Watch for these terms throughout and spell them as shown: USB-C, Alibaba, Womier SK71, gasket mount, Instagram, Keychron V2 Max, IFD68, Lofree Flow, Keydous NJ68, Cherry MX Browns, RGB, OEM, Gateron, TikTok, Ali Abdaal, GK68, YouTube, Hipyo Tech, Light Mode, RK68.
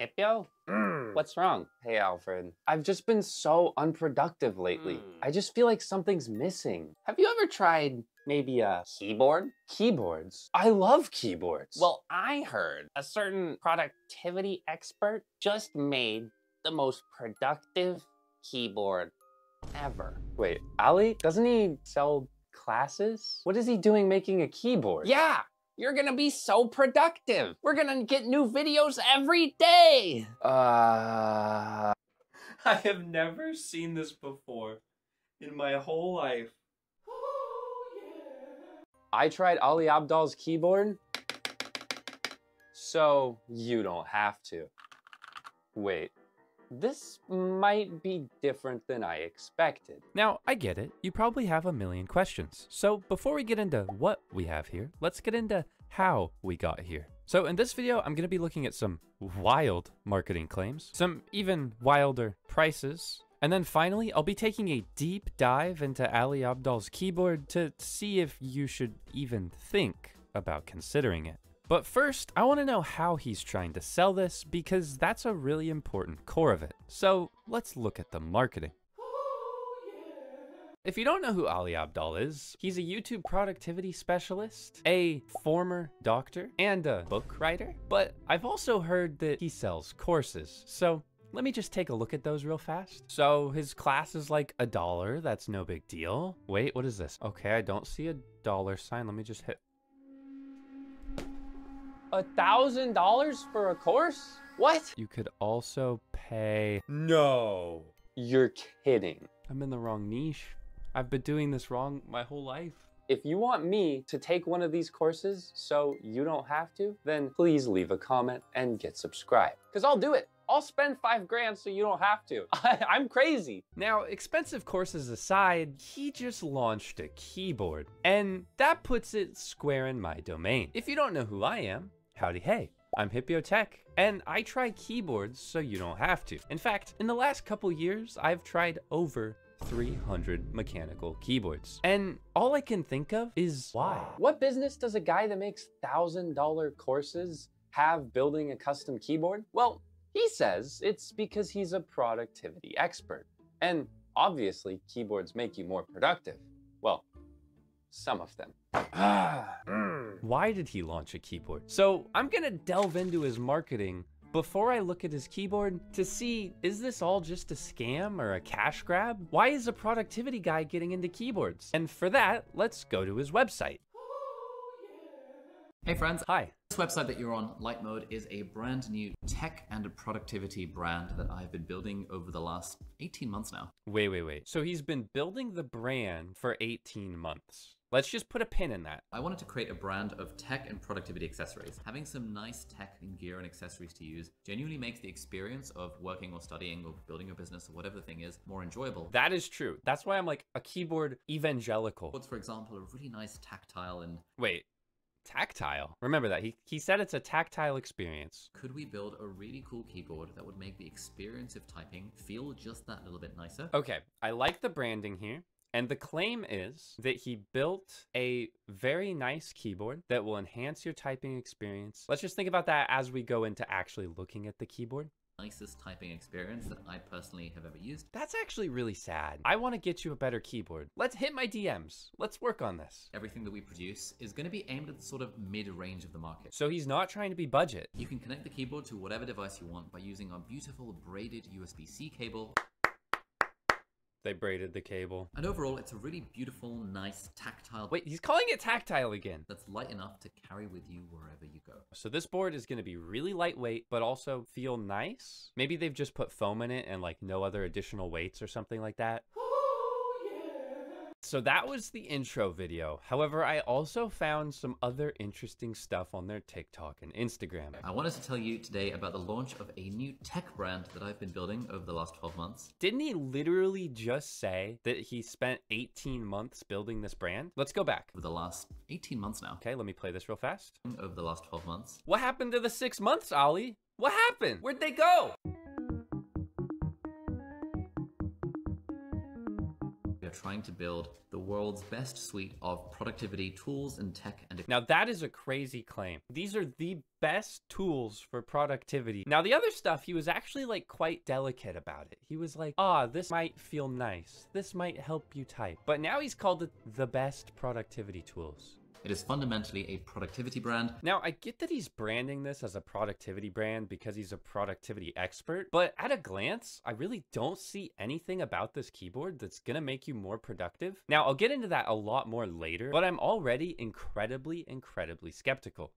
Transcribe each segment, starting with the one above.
Hipyo? What's wrong? Hey, Alfred. I've just been so unproductive lately. I just feel like something's missing. Have you ever tried maybe a keyboard? Keyboards? I love keyboards. Well, I heard a certain productivity expert just made the most productive keyboard ever. Wait, Ali? Doesn't he sell classes? What is he doing making a keyboard? Yeah! You're gonna be so productive. We're gonna get new videos every day. I have never seen this before in my whole life. I tried Ali Abdaal's keyboard, so you don't have to. Wait. This might be different than I expected. Now, I get it. You probably have a million questions. So before we get into what we have here, let's get into how we got here. So in this video, I'm going to be looking at some wild marketing claims, some even wilder prices, and then finally, I'll be taking a deep dive into Ali Abdaal's keyboard to see if you should even think about considering it. But first, I want to know how he's trying to sell this, because that's a really important core of it. So let's look at the marketing. If you don't know who Ali Abdaal is, he's a YouTube productivity specialist, a former doctor, and a book writer. But I've also heard that he sells courses. So let me just take a look at those real fast. So his class is like $1. That's no big deal. Wait, what is this? Okay, I don't see a dollar sign. Let me just hit. $1,000 for a course? What? You could also pay... No. You're kidding. I'm in the wrong niche. I've been doing this wrong my whole life. If you want me to take one of these courses so you don't have to, then please leave a comment and get subscribed. Because I'll do it. I'll spend $5 grand so you don't have to. I'm crazy. Now, expensive courses aside, he just launched a keyboard. And that puts it square in my domain. If you don't know who I am, howdy hey. I'm Hipyo Tech, and I try keyboards so you don't have to. In fact, in the last couple years, I've tried over 300 mechanical keyboards. And all I can think of is why. What business does a guy that makes $1,000 courses have building a custom keyboard? Well, he says it's because he's a productivity expert. And obviously, keyboards make you more productive. Well, some of them. Why did he launch a keyboard? So I'm gonna delve into his marketing before I look at his keyboard to see, is this all just a scam or a cash grab? Why is a productivity guy getting into keyboards? And for that, let's go to his website. Hey friends. Hi. This website that you're on, Light Mode, is a brand new tech and a productivity brand that I've been building over the last 18 months now. Wait. So he's been building the brand for 18 months. Let's just put a pin in that. I wanted to create a brand of tech and productivity accessories. Having some nice tech and gear and accessories to use genuinely makes the experience of working or studying or building a business or whatever the thing is more enjoyable. That is true. That's why I'm like a keyboard evangelical. What's, for example, a really nice tactile and... Wait. Tactile. Remember that. He said it's a tactile experience. Could we build a really cool keyboard that would make the experience of typing feel just that little bit nicer? Okay, I like the branding here. And the claim is that he built a very nice keyboard that will enhance your typing experience. Let's just think about that as we go into actually looking at the keyboard. Nicest typing experience that I personally have ever used. That's actually really sad. I want to get you a better keyboard. Let's hit my DMs. Let's work on this. Everything that we produce is going to be aimed at the sort of mid-range of the market. So he's not trying to be budget. You can connect the keyboard to whatever device you want by using our beautiful braided USB-C cable. They braided the cable. And overall, it's a really beautiful, nice, tactile... Wait, he's calling it tactile again. ...that's light enough to carry with you wherever you go. So this board is going to be really lightweight, but also feel nice. Maybe they've just put foam in it and like no other additional weights or something like that. So that was the intro video. However, I also found some other interesting stuff on their TikTok and Instagram. I wanted to tell you today about the launch of a new tech brand that I've been building over the last 12 months. Didn't he literally just say that he spent 18 months building this brand? Let's go back. Over the last 18 months now. Okay, let me play this real fast. Over the last 12 months. What happened to the 6 months, Ali? What happened? Where'd they go? trying to build the world's best suite of productivity tools and tech. And now that is a crazy claim. These are the best tools for productivity. Now the other stuff, he was actually like quite delicate about it. He was like, ah, this might feel nice. This might help you type. But now he's called it the best productivity tools. It is fundamentally a productivity brand. Now, I get that he's branding this as a productivity brand because he's a productivity expert, but at a glance, I really don't see anything about this keyboard that's gonna make you more productive. Now, I'll get into that a lot more later, but I'm already incredibly skeptical.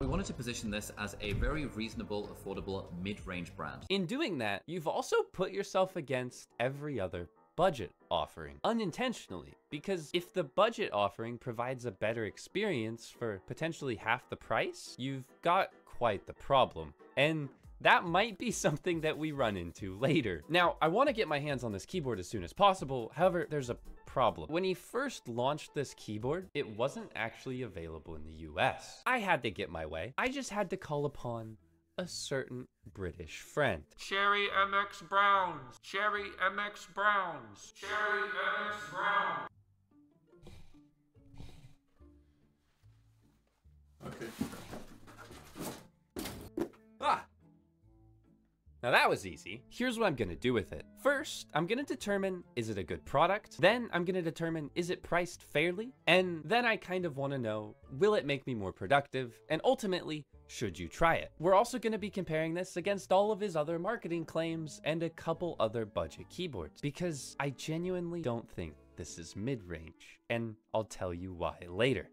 We wanted to position this as a very reasonable, affordable mid-range brand. In doing that, you've also put yourself against every other budget offering unintentionally, because if the budget offering provides a better experience for potentially half the price, you've got quite the problem. And that might be something that we run into later. Now, I want to get my hands on this keyboard as soon as possible. However, there's a problem. When he first launched this keyboard, it wasn't actually available in the US. I had to get my way. I just had to call upon a certain British friend. Cherry MX Browns. Cherry MX Browns. Cherry MX Browns. Okay. Ah! Now that was easy. Here's what I'm gonna do with it. First, I'm gonna determine, is it a good product? Then I'm gonna determine, is it priced fairly? And then I kind of wanna know, will it make me more productive? And ultimately, should you try it? We're also gonna be comparing this against all of his other marketing claims and a couple other budget keyboards, because I genuinely don't think this is mid-range, and I'll tell you why later.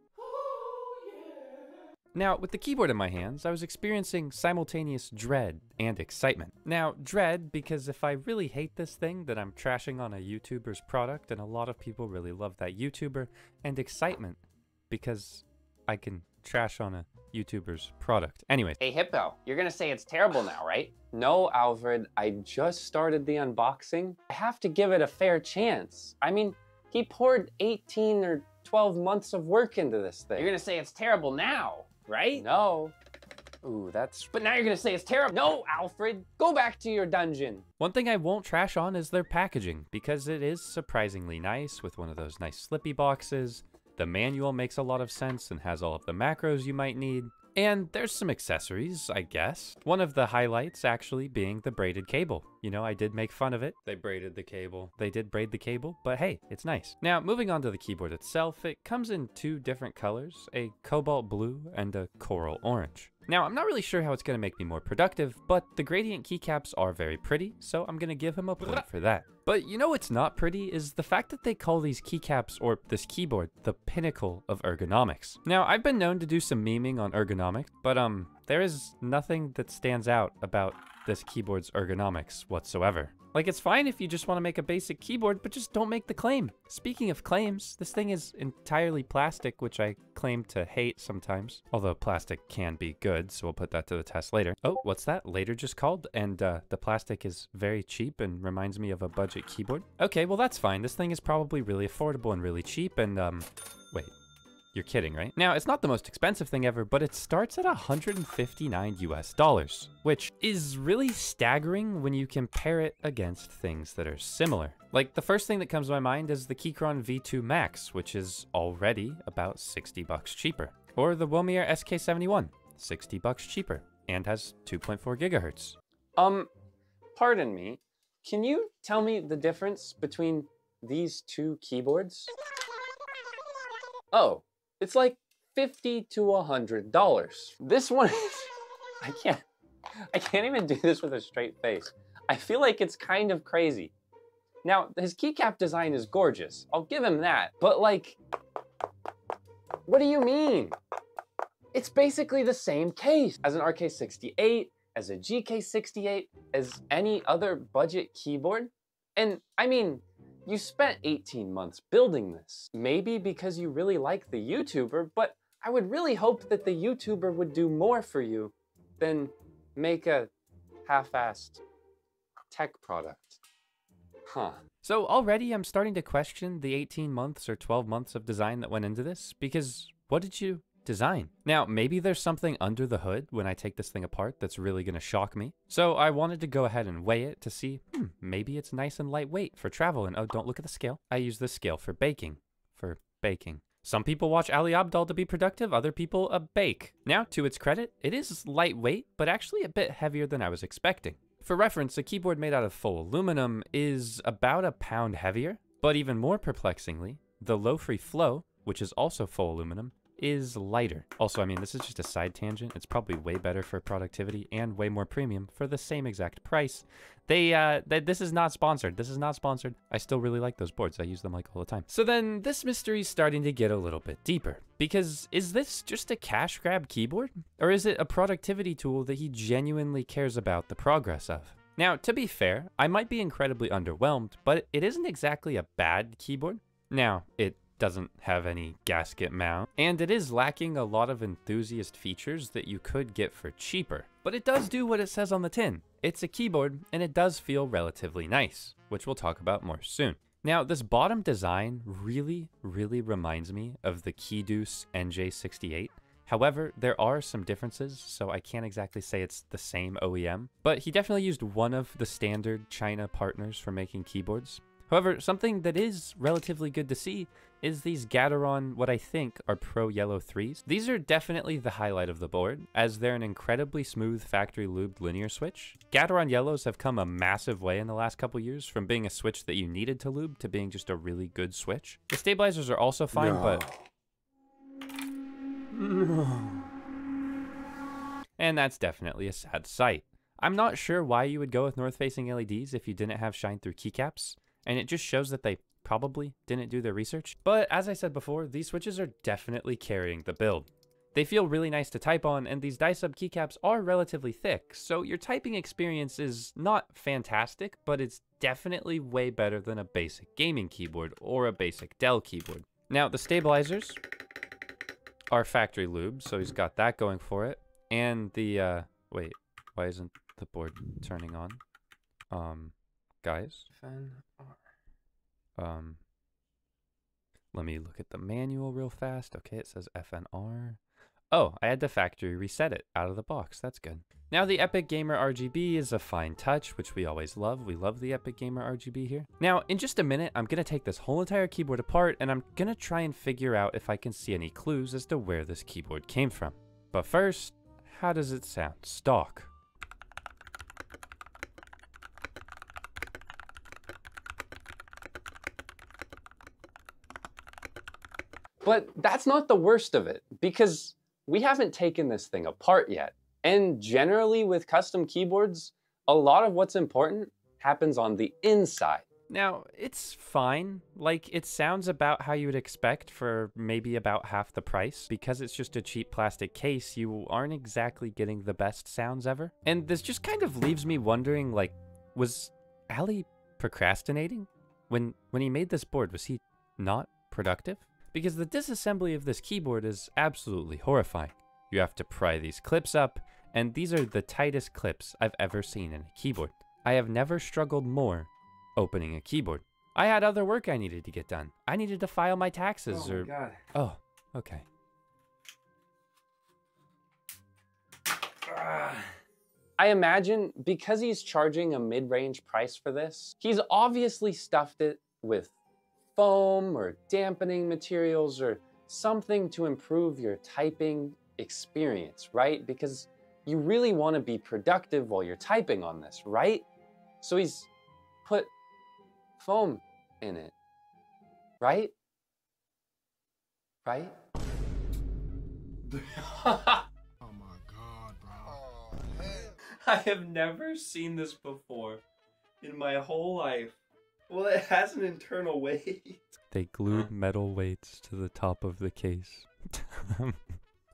Now, with the keyboard in my hands, I was experiencing simultaneous dread and excitement. Now, dread, because if I really hate this thing, then I'm trashing on a YouTuber's product, and a lot of people really love that YouTuber. And excitement, because I can trash on a YouTuber's product. Anyways. Hey, Hipyo, you're gonna say it's terrible now, right? No, Alfred, I just started the unboxing. I have to give it a fair chance. I mean, he poured 18 or 12 months of work into this thing. You're gonna say it's terrible now, right? No. Ooh, that's... But now you're gonna say it's terrible. No, Alfred, go back to your dungeon. One thing I won't trash on is their packaging, because it is surprisingly nice with one of those nice slippy boxes. The manual makes a lot of sense and has all of the macros you might need. And there's some accessories, I guess. One of the highlights actually being the braided cable. You know, I did make fun of it. They braided the cable. They did braid the cable, but hey, it's nice. Now, moving on to the keyboard itself, it comes in two different colors, a cobalt blue and a coral orange. Now, I'm not really sure how it's gonna make me more productive, but the gradient keycaps are very pretty, so I'm gonna give him a point for that. But you know what's not pretty is the fact that they call these keycaps, or this keyboard, the pinnacle of ergonomics. Now, I've been known to do some memeing on ergonomics, but there is nothing that stands out about this keyboard's ergonomics whatsoever. Like, it's fine if you just want to make a basic keyboard, but just don't make the claim. Speaking of claims, this thing is entirely plastic, which I claim to hate sometimes. Although plastic can be good, so we'll put that to the test later. Oh, what's that? Later just called, and the plastic is very cheap and reminds me of a budget keyboard. Okay, well that's fine. This thing is probably really affordable and really cheap, and wait. You're kidding, right? Now, it's not the most expensive thing ever, but it starts at $159 US, which is really staggering when you compare it against things that are similar. Like, the first thing that comes to my mind is the Keychron V2 Max, which is already about 60 bucks cheaper. Or the Womier SK71, 60 bucks cheaper, and has 2.4 gigahertz. Pardon me, can you tell me the difference between these two keyboards? Oh. It's like $50 to $100. This one is, I can't even do this with a straight face. I feel like it's kind of crazy. Now, his keycap design is gorgeous. I'll give him that. But like, what do you mean? It's basically the same case as an RK68, as a GK68, as any other budget keyboard. And I mean, you spent 18 months building this, maybe because you really like the YouTuber, but I would really hope that the YouTuber would do more for you than make a half-assed tech product, huh? So already I'm starting to question the 18 months or 12 months of design that went into this, because what did you design. Now, maybe there's something under the hood when I take this thing apart that's really gonna shock me. So I wanted to go ahead and weigh it to see, maybe it's nice and lightweight for travel. And oh, don't look at the scale. I use this scale for baking, Some people watch Ali Abdaal to be productive, other people bake. Now, to its credit, it is lightweight, but actually a bit heavier than I was expecting. For reference, a keyboard made out of full aluminum is about a pound heavier, but even more perplexingly, the Lofree Flow, which is also full aluminum, is lighter. Also, I mean, this is just a side tangent. It's probably way better for productivity and way more premium for the same exact price. This is not sponsored. I still really like those boards. I use them like all the time. So then this mystery is starting to get a little bit deeper, because is this just a cash grab keyboard, or is it a productivity tool that he genuinely cares about the progress of? Now, to be fair, I might be incredibly underwhelmed, but it isn't exactly a bad keyboard. Now, it doesn't have any gasket mount, and it is lacking a lot of enthusiast features that you could get for cheaper, but it does do what it says on the tin. It's a keyboard, and it does feel relatively nice, which we'll talk about more soon. Now, this bottom design really, really reminds me of the Keydous NJ68. However, there are some differences, so I can't exactly say it's the same OEM, but he definitely used one of the standard China partners for making keyboards. However, something that is relatively good to see is these Gateron, what I think are Pro Yellow 3s. These are definitely the highlight of the board, as they're an incredibly smooth factory lubed linear switch. Gateron Yellows have come a massive way in the last couple years, from being a switch that you needed to lube to being just a really good switch. The stabilizers are also fine, And that's definitely a sad sight. I'm not sure why you would go with north-facing LEDs if you didn't have shine-through keycaps. And it just shows that they probably didn't do their research. But as I said before, these switches are definitely carrying the build. They feel really nice to type on, and these die-sub keycaps are relatively thick, so your typing experience is not fantastic, but it's definitely way better than a basic gaming keyboard or a basic Dell keyboard. Now, the stabilizers are factory lubed, so he's got that going for it. And the, wait, why isn't the board turning on? Guys, let me look at the manual real fast. Okay, it says FNR. Oh, I had to factory reset it out of the box. That's good. Now, the Epic Gamer RGB is a fine touch, which we always love. We love the Epic Gamer RGB here. Now, in just a minute, I'm going to take this whole entire keyboard apart, and I'm going to try and figure out if I can see any clues as to where this keyboard came from. But first, how does it sound stock? But that's not the worst of it, because we haven't taken this thing apart yet. And generally with custom keyboards, a lot of what's important happens on the inside. Now, it's fine. Like, it sounds about how you would expect for maybe about half the price. Because it's just a cheap plastic case, you aren't exactly getting the best sounds ever. And this just kind of leaves me wondering, like, was Ali procrastinating? When he made this board, was he not productive? Because the disassembly of this keyboard is absolutely horrifying. You have to pry these clips up, and these are the tightest clips I've ever seen in a keyboard. I have never struggled more opening a keyboard. I had other work I needed to get done. I needed to file my taxes, okay. I imagine because he's charging a mid-range price for this, he's obviously stuffed it with foam or dampening materials or something to improve your typing experience, right? Because you really want to be productive while you're typing on this, right? So he's put foam in it, right? Right? Oh my God, bro. I have never seen this before in my whole life. Well, it has an internal weight. They glued metal weights to the top of the case.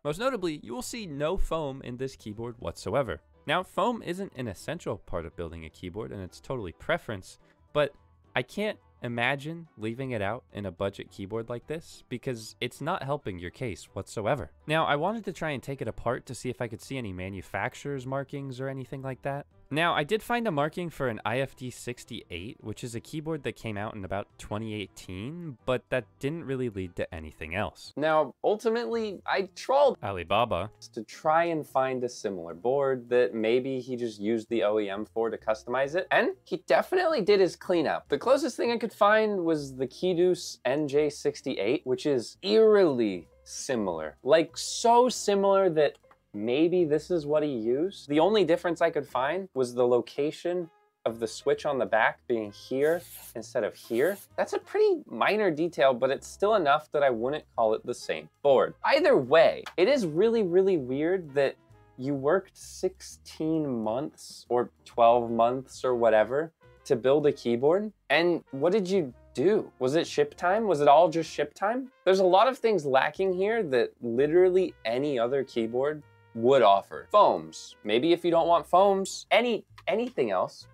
Most notably, you will see no foam in this keyboard whatsoever. Now, foam isn't an essential part of building a keyboard, and it's totally preference, but I can't imagine leaving it out in a budget keyboard like this, because it's not helping your case whatsoever. Now, I wanted to try and take it apart to see if I could see any manufacturer's markings or anything like that, Now, I did find a marking for an IFD68, which is a keyboard that came out in about 2018, but that didn't really lead to anything else. Now, ultimately, I trolled Alibaba to try and find a similar board that maybe he just used the OEM for to customize it, and he definitely did his cleanup. The closest thing I could find was the Keydous NJ68, which is eerily similar. Like, so similar that maybe this is what he used. The only difference I could find was the location of the switch on the back being here instead of here. That's a pretty minor detail, but it's still enough that I wouldn't call it the same board. Either way, it is really, really weird that you worked 16 months or 12 months or whatever to build a keyboard. And what did you do? Was it ship time? Was it all just ship time? There's a lot of things lacking here that literally any other keyboard would offer. Foams. Maybe if you don't want foams, anything else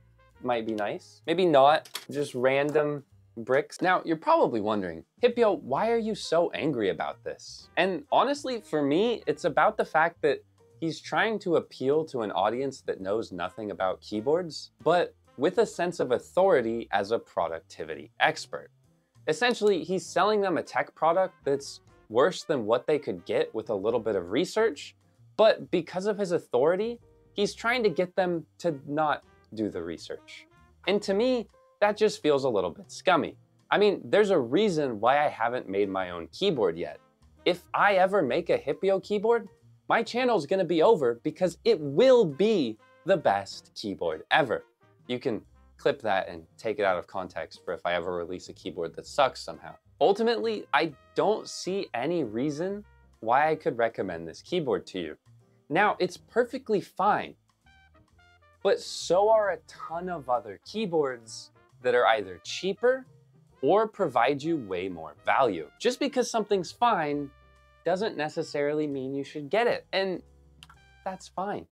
might be nice. Maybe not, just random bricks. Now, you're probably wondering, Hipyo, why are you so angry about this? And honestly, for me, it's about the fact that he's trying to appeal to an audience that knows nothing about keyboards, but with a sense of authority as a productivity expert. Essentially, he's selling them a tech product that's worse than what they could get with a little bit of research, but because of his authority, he's trying to get them to not do the research. And to me, that just feels a little bit scummy. I mean, there's a reason why I haven't made my own keyboard yet. If I ever make a Hipyo keyboard, my channel's gonna be over because it will be the best keyboard ever. You can clip that and take it out of context for if I ever release a keyboard that sucks somehow. Ultimately, I don't see any reason why I could recommend this keyboard to you. Now, it's perfectly fine, but so are a ton of other keyboards that are either cheaper or provide you way more value. Just because something's fine doesn't necessarily mean you should get it, and that's fine.